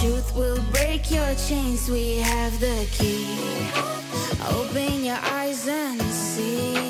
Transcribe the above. Truth will break your chains, we have the key. Open your eyes and see.